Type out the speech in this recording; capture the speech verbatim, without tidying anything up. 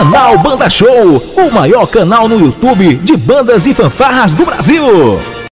Canal Banda Show, o maior canal no YouTube de bandas e fanfarras do Brasil.